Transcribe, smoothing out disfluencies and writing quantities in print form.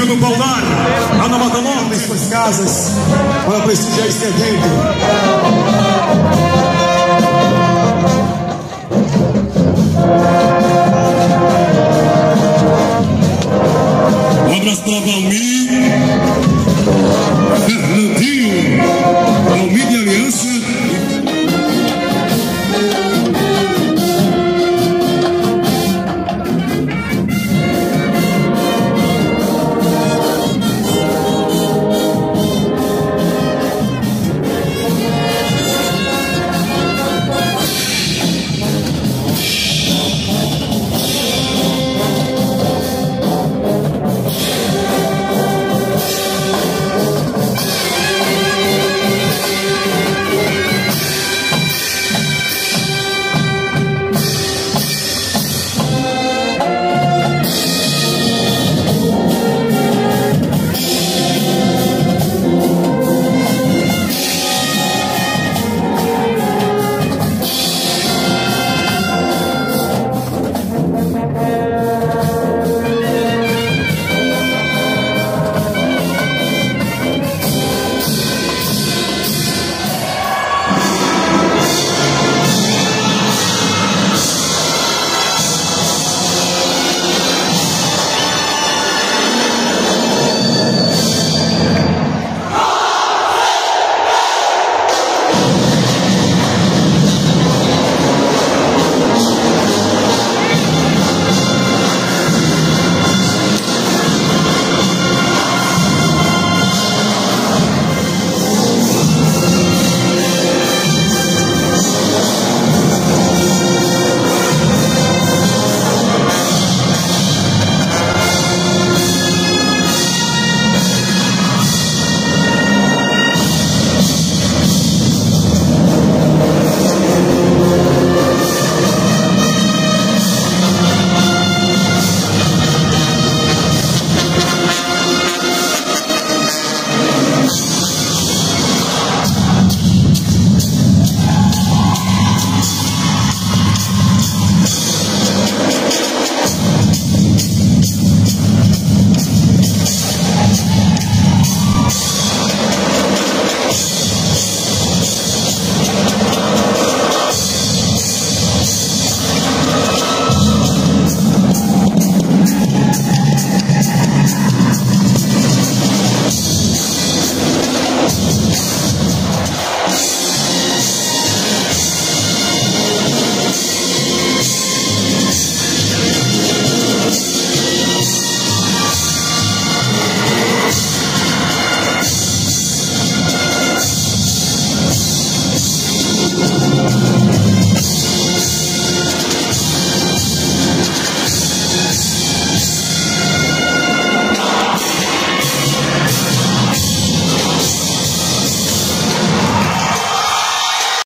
No Paular, lá na Mata Norte, em suas casas, para prestigiar este evento. Um abraço para